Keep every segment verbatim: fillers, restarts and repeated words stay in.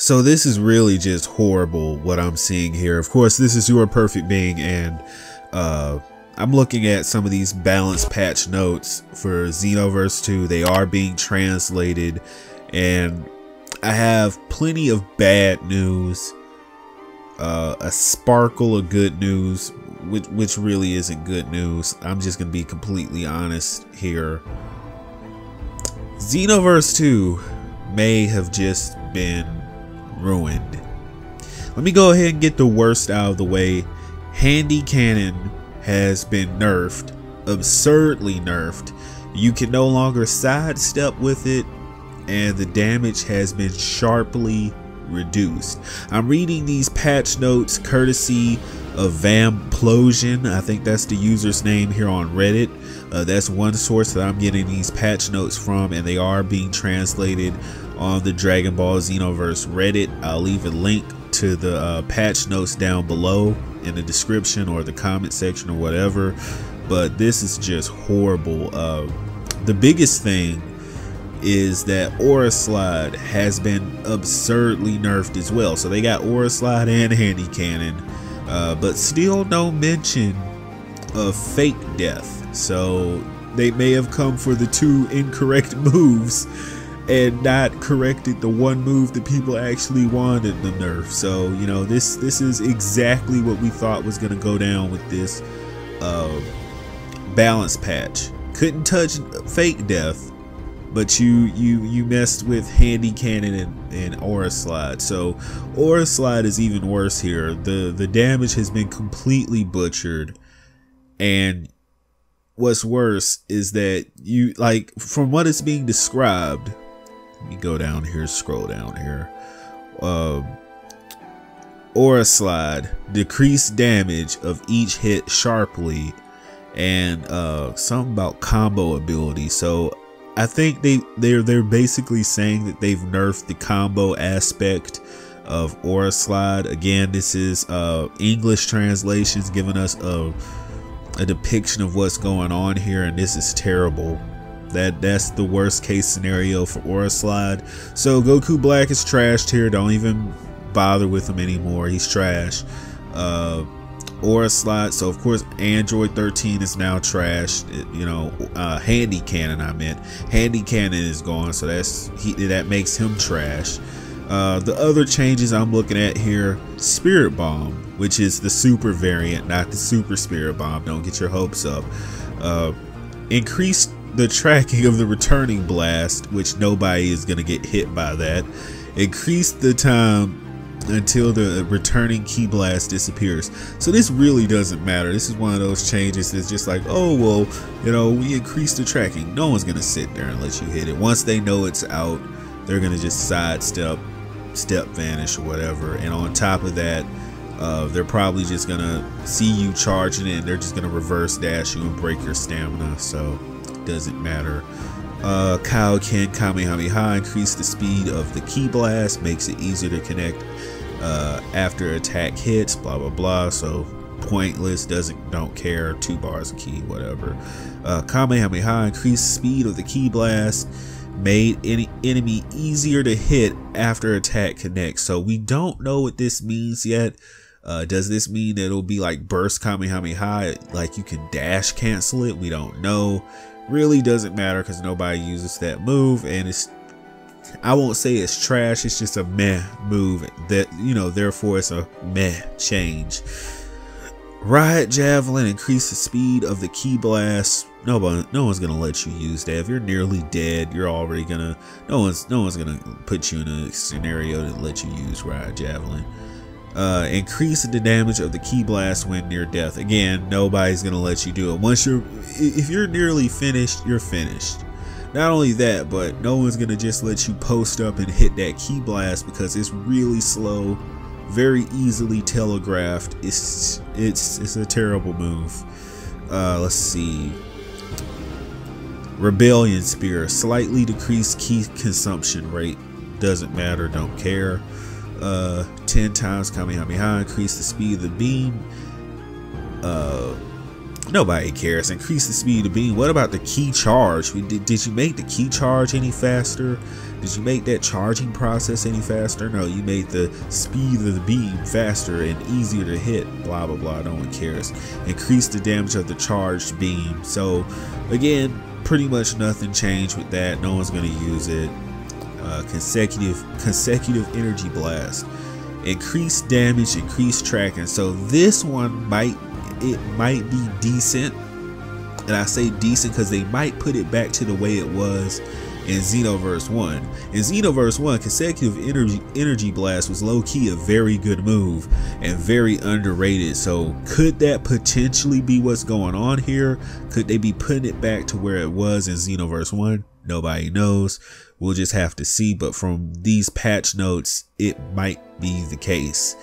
So this is really just horrible what I'm seeing here. Of course, this is Your Perfect Being, and uh, I'm looking at some of these balance patch notes for Xenoverse two. They are being translated, and I have plenty of bad news, uh, a sparkle of good news, which, which really isn't good news. I'm just going to be completely honest here. Xenoverse two may have just been ruined. Let me go ahead and get the worst out of the way. Handy Cannon has been nerfed, absurdly nerfed. You can no longer sidestep with it, and the damage has been sharply reduced. I'm reading these patch notes courtesy of Vamplosion. I think that's the user's name here on Reddit. Uh, that's one source that I'm getting these patch notes from, and they are being translated on the Dragon Ball Xenoverse Reddit. I'll leave a link to the uh, patch notes down below in the description or the comment section or whatever, but this is just horrible. Uh, the biggest thing is that Aura Slide has been absurdly nerfed as well. So they got Aura Slide and Handy Cannon, uh, but still no mention of Fake Death. So they may have come for the two incorrect moves and not corrected the one move that people actually wanted the nerf. So, you know, this this is exactly what we thought was going to go down with this uh, balance patch. Couldn't touch Fake Death, but you you you messed with Handy Cannon and, and Aura Slide. So Aura Slide is even worse here. The the damage has been completely butchered, and what's worse is that you, like, from what it's being described. Let me go down here, scroll down here. Um, Aura Slide, decreased damage of each hit sharply, and uh, something about combo ability. So I think they they're they're basically saying that they've nerfed the combo aspect of Aura Slide. Again, this is uh, English translations giving us a a depiction of what's going on here, and this is terrible. That that's the worst case scenario for Aura Slide. So Goku Black is trashed here. Don't even bother with him anymore. He's trash. Uh, Aura Slide. So of course Android thirteen is now trashed. It, you know, uh, Handy Cannon. I meant Handy Cannon is gone. So that's he. That makes him trash. Uh, the other changes I'm looking at here, Spirit Bomb, which is the super variant, not the super Spirit Bomb. Don't get your hopes up. Uh, increased the tracking of the returning blast, which nobody is going to get hit by that. Increased the time until the returning key blast disappears. So this really doesn't matter. This is one of those changes that's just like, oh, well, you know, we increased the tracking. No one's going to sit there and let you hit it. Once they know it's out, they're going to just sidestep, step vanish or whatever. And on top of that, uh, they're probably just going to see you charging it, and they're just going to reverse dash you and break your stamina. So doesn't matter. Uh, Kaioken Kamehameha, increase the speed of the ki blast, makes it easier to connect uh, after attack hits, blah blah blah. So pointless, doesn't don't care. Two bars of ki, whatever. Uh, Kamehameha, increase speed of the ki blast, made any enemy easier to hit after attack connects. So we don't know what this means yet. Uh, does this mean that it'll be like burst Kamehameha, like you can dash cancel it? We don't know. Really doesn't matter because nobody uses that move, and it's, I won't say it's trash, it's just a meh move that, you know, therefore it's a meh change. Riot Javelin, increase the speed of the ki blast. Nobody, no one's gonna let you use that. If you're nearly dead, you're already gonna, no one's no one's gonna put you in a scenario to let you use Riot Javelin. Uh, increase the damage of the ki blast when near death. Again, nobody's gonna let you do it. Once you're, if you're nearly finished, you're finished. Not only that, but no one's gonna just let you post up and hit that ki blast because it's really slow, very easily telegraphed. It's it's it's a terrible move. Uh, let's see. Rebellion Spear, slightly decreased ki consumption rate. Doesn't matter. Don't care. Uh, ten times Kamehameha, increase the speed of the beam. Uh, Nobody cares. Increase the speed of beam. What about the key charge? We did, did you make the key charge any faster? Did you make that charging process any faster? No, you made the speed of the beam faster and easier to hit. Blah, blah, blah. No one cares. Increase the damage of the charged beam. So, again, pretty much nothing changed with that. No one's going to use it. Uh, consecutive, consecutive energy blast. Increase damage, increase tracking. So this one might, it might be decent. And I say decent because they might put it back to the way it was in Xenoverse one. In Xenoverse one, consecutive energy energy blast was low-key a very good move and very underrated. So could that potentially be what's going on here? Could they be putting it back to where it was in Xenoverse one? Nobody knows. We'll just have to see. But from these patch notes, it might be the case.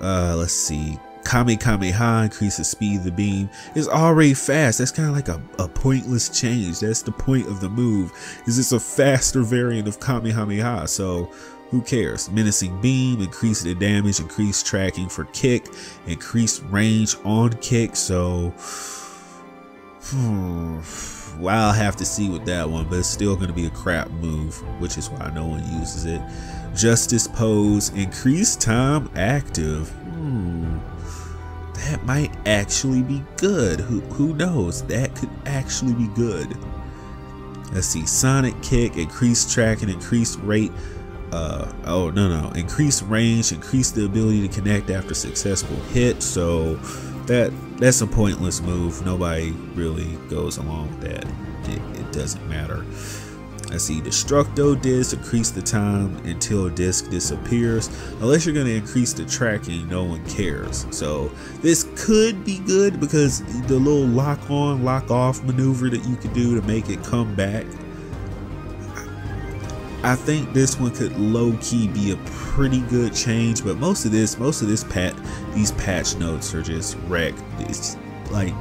Uh, let's see. Kamehameha increases speed of the beam. It's already fast. That's kind of like a, a pointless change. That's the point of the move. Is it's a faster variant of Kamehameha. So who cares? Menacing beam, increase the damage, increase tracking for kick, increase range on kick. So hmm, well, I'll have to see with that one, but it's still going to be a crap move, which is why no one uses it. Justice pose, increase time active. Hmm. That might actually be good. Who, who knows? That could actually be good. Let's see. Sonic kick, increase tracking, increase rate. Uh, oh, no, no. Increase range, increase the ability to connect after successful hit. So that that's a pointless move. Nobody really goes along with that. It, it doesn't matter. Let's see. Destructo Disc, increase the time until disc disappears. Unless you're going to increase the tracking, no one cares. So this could be good because the little lock on, lock off maneuver that you could do to make it come back. I think this one could low key be a pretty good change, but most of this, most of this pat, these patch notes are just wrecked. It's like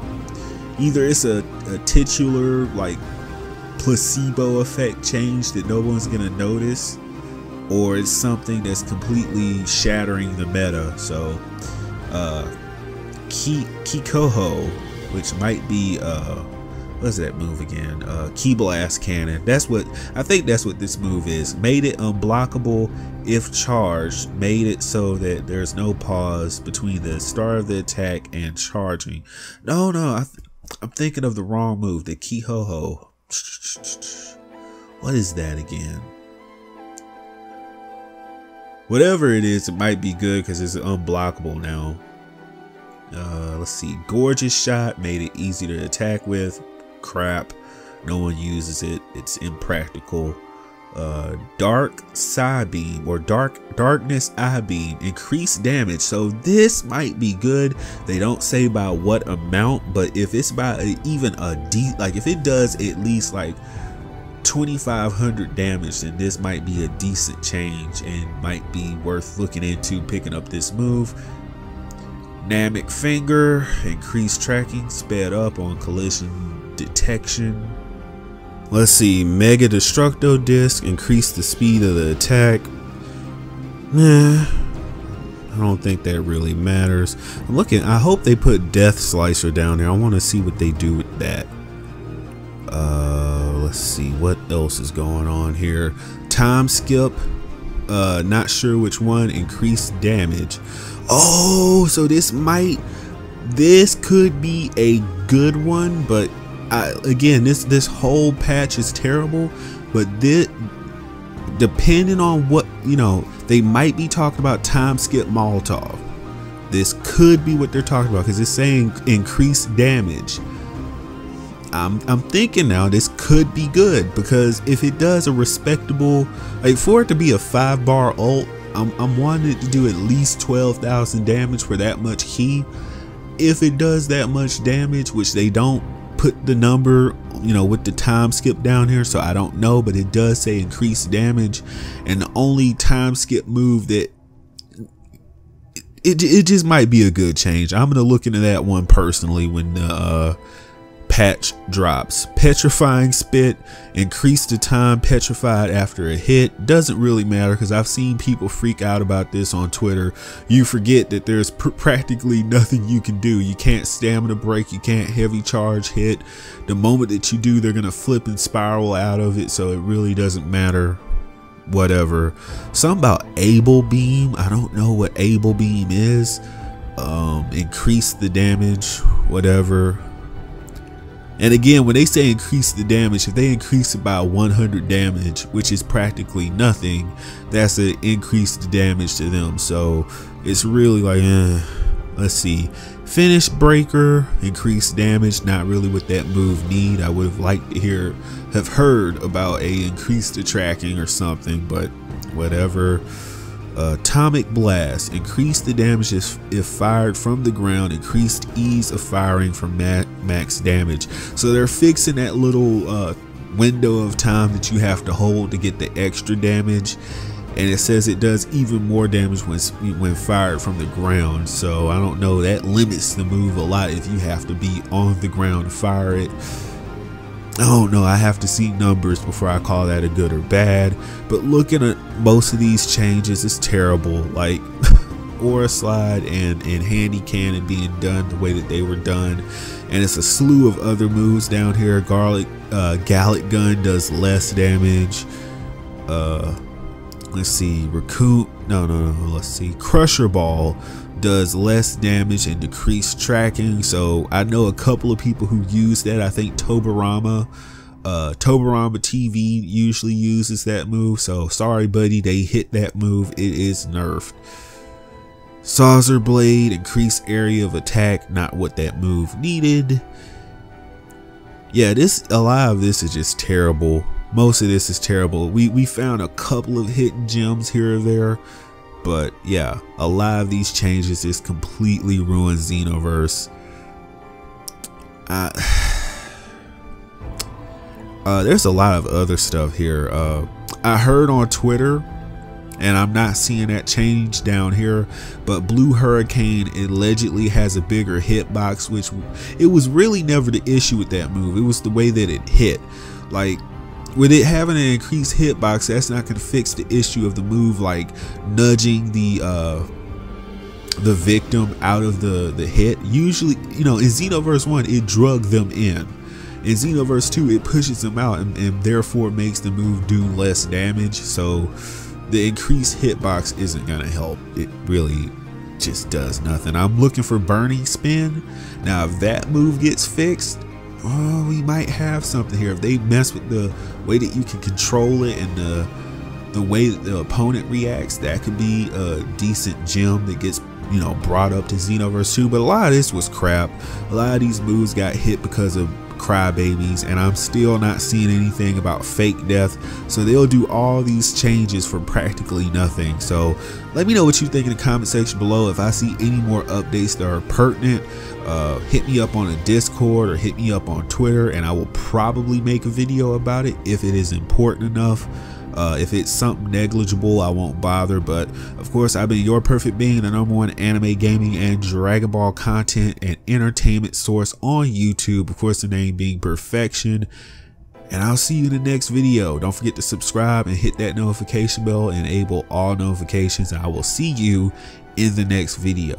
either it's a, a titular like placebo effect change that no one's gonna notice, or it's something that's completely shattering the meta. So uh Kikoho, which might be uh what's that move again, uh key blast cannon. That's what I think, that's what this move is. Made it unblockable if charged, made it so that there's no pause between the start of the attack and charging. No, no, I th I'm thinking of the wrong move. The Kikoho. What is that again? Whatever it is, it might be good because it's unblockable now. Uh, let's see. Gorgeous Shot, made it easy to attack with. Crap. No one uses it. It's impractical. Uh, Dark Side Beam or Dark Darkness Eye Beam, increased damage. So this might be good. They don't say by what amount, but if it's by a, even a D, like if it does at least like twenty-five hundred damage, then this might be a decent change and might be worth looking into picking up this move. Dynamic Finger, increased tracking, sped up on collision detection. Let's see, Mega Destructo Disc, increase the speed of the attack. Nah, I don't think that really matters. I'm looking, I hope they put Death Slicer down there. I want to see what they do with that. Uh, let's see, what else is going on here? Time Skip, uh, not sure which one, increased damage. Oh, so this might, this could be a good one, but I, again, this this whole patch is terrible, but this, depending on what, you know, they might be talking about Time Skip Molotov. This could be what they're talking about because it's saying increase damage. I'm, I'm thinking now this could be good because if it does a respectable, like for it to be a five bar ult, I'm, I'm wanting it to do at least twelve thousand damage for that much key. If it does that much damage, which they don't put the number, you know, with the time skip down here, so I don't know, but it does say increased damage. And the only time skip move that it, it, it just might be a good change. I'm gonna look into that one personally when the uh, patch drops. Petrifying Spit, increase the time petrified after a hit. Doesn't really matter because I've seen people freak out about this on Twitter. You forget that there's pr practically nothing you can do. You can't stamina break, you can't heavy charge hit. The moment that you do, they're going to flip and spiral out of it, so it really doesn't matter. Whatever. Something about Able Beam. I don't know what Able Beam is. Um, increase the damage, whatever. And again, when they say increase the damage, if they increase it by one hundred damage, which is practically nothing, that's an increase the damage to them. So it's really like, eh. Let's see. Finish Breaker, increase damage. Not really what that move need. I would have liked to hear, have heard about a increase the tracking or something, but whatever. Atomic Blast, increase the damage if, if fired from the ground, increased ease of firing from ma max damage. So they're fixing that little uh, window of time that you have to hold to get the extra damage, and it says it does even more damage when, when fired from the ground. So I don't know, that limits the move a lot if you have to be on the ground to fire it. Oh no, I have to see numbers before I call that a good or bad, but looking at most of these changes is terrible. Like Aura Slide and, and Handy Cannon being done the way that they were done, and it's a slew of other moves down here. Garlic, uh, Galick Gun does less damage. Uh, let's see, Recoup, no, no, no, let's see, Crusher Ball does less damage and decreased tracking. So I know a couple of people who use that. I think Tobarama, uh, Tobarama T V usually uses that move. So sorry, buddy, they hit that move. It is nerfed. Saucer Blade, increased area of attack. Not what that move needed. Yeah, this, a lot of this is just terrible. Most of this is terrible. We we found a couple of hidden gems here or there. But yeah, a lot of these changes is completely ruined Xenoverse. Uh, uh, there's a lot of other stuff here. Uh, I heard on Twitter, and I'm not seeing that change down here, but Blue Hurricane allegedly has a bigger hitbox, which it was really never the issue with that move. It was the way that it hit. Like, with it having an increased hitbox, that's not going to fix the issue of the move, like nudging the uh, the victim out of the, the hit. Usually, you know, in Xenoverse one, it drugged them in. In Xenoverse two, it pushes them out and, and therefore makes the move do less damage. So the increased hitbox isn't going to help. It really just does nothing. I'm looking for Burning Spin. Now, if that move gets fixed, oh, we might have something here. If they mess with the way that you can control it and the the way that the opponent reacts, that could be a decent gem that gets, you know, brought up to Xenoverse two. But a lot of this was crap. A lot of these moves got hit because of crybabies, and I'm still not seeing anything about fake death. So they'll do all these changes for practically nothing. So let me know what you think in the comment section below. If I see any more updates that are pertinent, uh, hit me up on a Discord or hit me up on Twitter, and I will probably make a video about it if it is important enough. Uh, if it's something negligible, I won't bother. But of course, I've been your perfect being, the number one anime, gaming, and Dragon Ball content and entertainment source on YouTube. Of course, the name being Perfection. And I'll see you in the next video. Don't forget to subscribe and hit that notification bell. Enable all notifications. And I will see you in the next video.